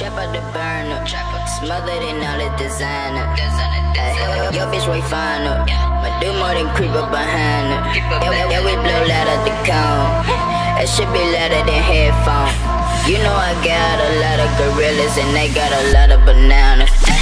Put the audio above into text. Shepherd the burner, smothered in all the designer. Your bitch way finer, but do more than creep up behind her. Yeah, we blow loud at the cone. That shit be louder than headphones. You know I got a lot of gorillas and they got a lot of bananas.